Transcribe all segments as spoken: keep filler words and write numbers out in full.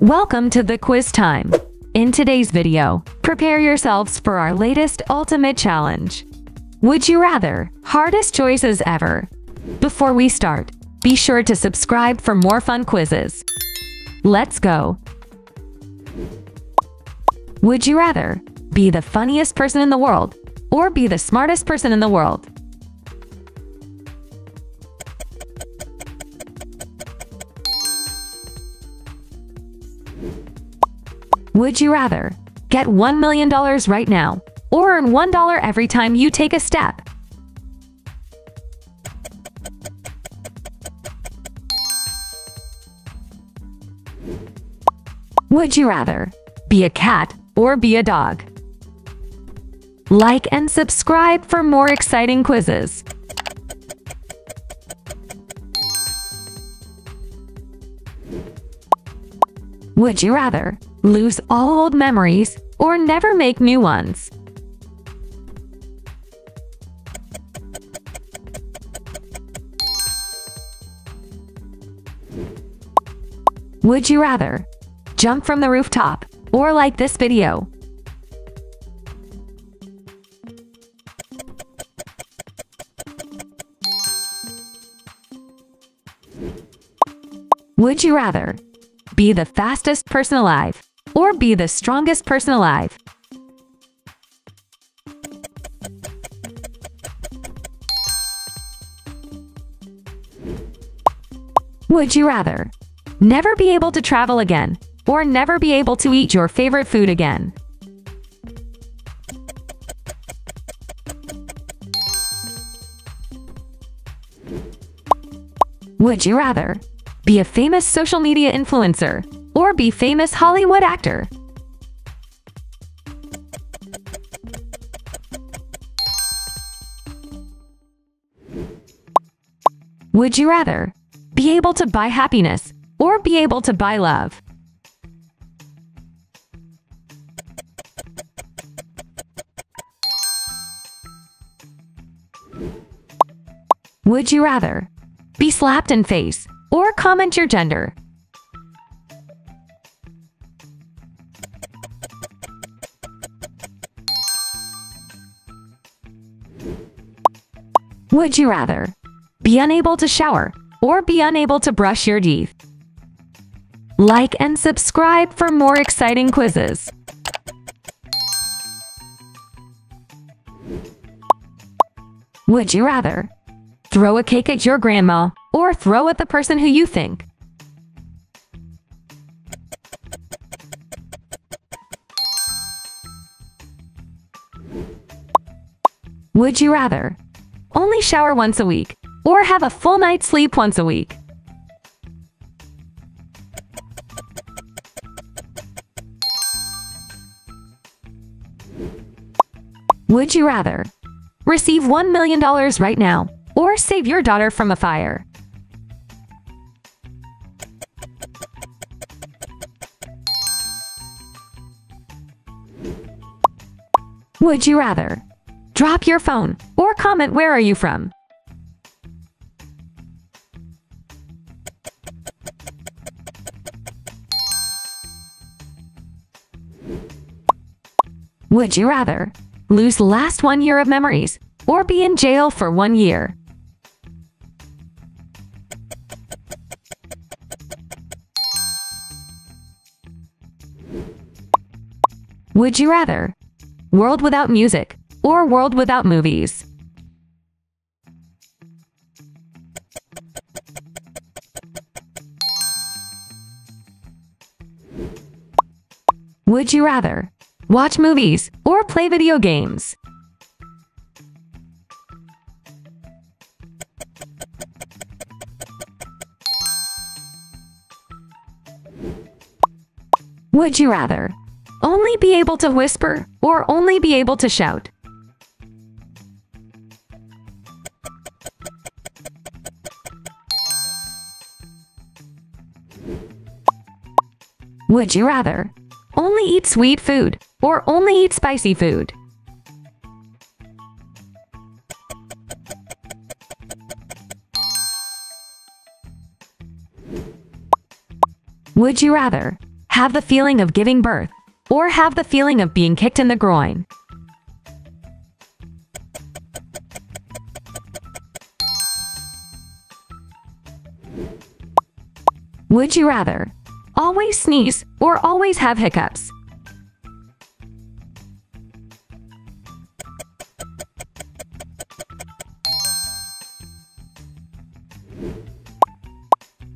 Welcome to The Quiz Time. In today's video, prepare yourselves for our latest ultimate challenge. Would you rather? Hardest choices ever. Before we start, be sure to subscribe for more fun quizzes. Let's go. Would you rather be the funniest person in the world or be the smartest person in the world? Would you rather get one million dollars right now or earn one dollar every time you take a step? Would you rather be a cat or be a dog? Like and subscribe for more exciting quizzes. Would you rather lose all old memories or never make new ones? Would you rather jump from the rooftop or like this video? Would you rather be the fastest person alive or be the strongest person alive? Would you rather never be able to travel again or never be able to eat your favorite food again? Would you rather be a famous social media influencer or be famous Hollywood actor? Would you rather be able to buy happiness or be able to buy love? Would you rather be slapped in face or comment your gender? Would you rather be unable to shower or be unable to brush your teeth? Like and subscribe for more exciting quizzes. Would you rather throw a cake at your grandma or throw at the person who you think? Would you rather only shower once a week or have a full night's sleep once a week? Would you rather receive one million dollars right now or save your daughter from a fire? Would you rather drop your phone or comment "Where are you from?" Would you rather lose last one year of memories or be in jail for one year? Would you rather world without music or world without movies? Would you rather watch movies or play video games? Would you rather only be able to whisper or only be able to shout? Would you rather only eat sweet food or only eat spicy food? Would you rather have the feeling of giving birth, or have the feeling of being kicked in the groin. Would you rather always sneeze or always have hiccups?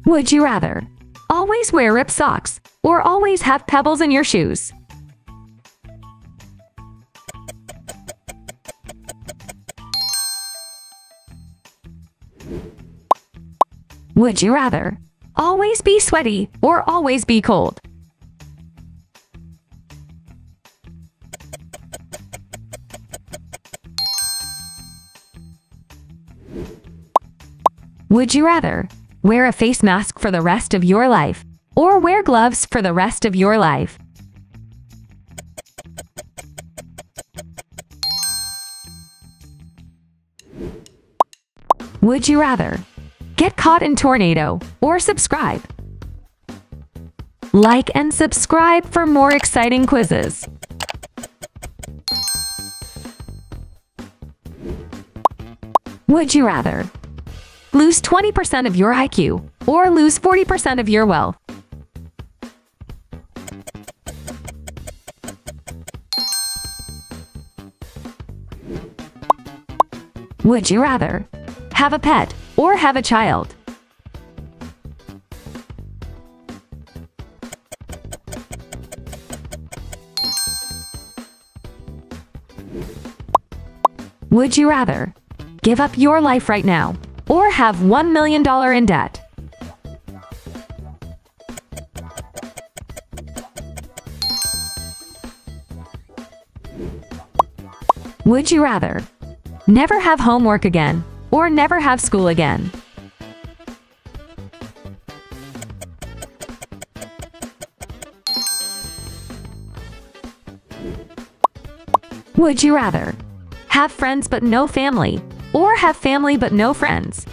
Would you rather always wear ripped socks or always have pebbles in your shoes? Would you rather always be sweaty or always be cold? Would you rather wear a face mask for the rest of your life, or wear gloves for the rest of your life? Would you rather get caught in tornado or subscribe? Like and subscribe for more exciting quizzes. Would you rather lose twenty percent of your I Q, or lose forty percent of your wealth? Would you rather have a pet, or have a child? Would you rather give up your life right now, or have one million dollars in debt? Would you rather never have homework again, or never have school again? Would you rather have friends but no family, or have family but no friends?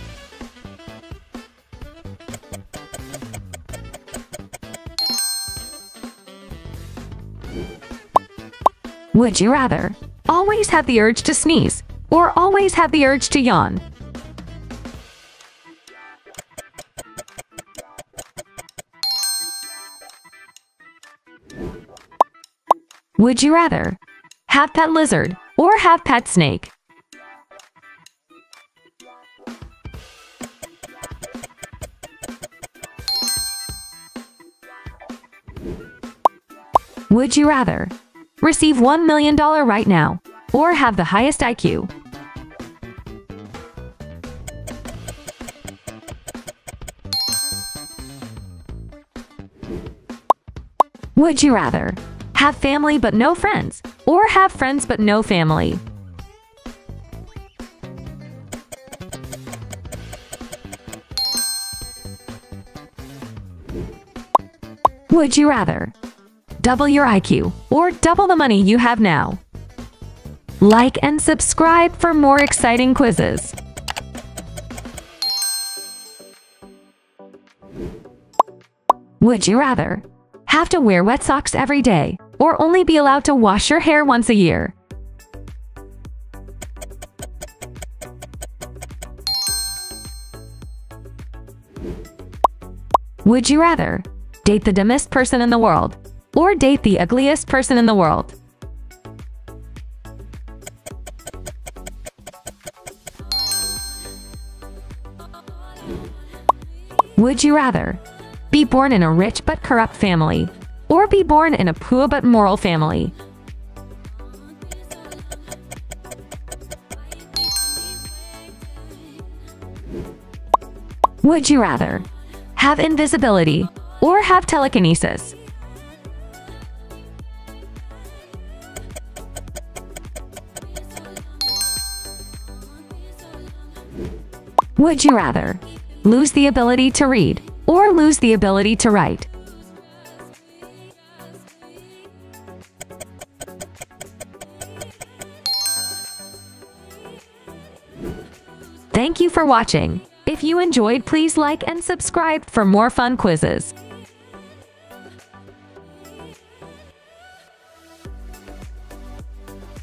Would you rather always have the urge to sneeze, or always have the urge to yawn? Would you rather have pet lizard, or have pet snake? Would you rather receive one million dollars right now, or have the highest I Q? Would you rather have family but no friends, or have friends but no family? Would you rather double your I Q, or double the money you have now? Like and subscribe for more exciting quizzes. Would you rather have to wear wet socks every day, or only be allowed to wash your hair once a year? Would you rather date the dumbest person in the world, or date the ugliest person in the world? Would you rather be born in a rich but corrupt family, or be born in a poor but moral family? Would you rather have invisibility, or have telekinesis? Would you rather lose the ability to read, or lose the ability to write? Thank you for watching. If you enjoyed, please like and subscribe for more fun quizzes.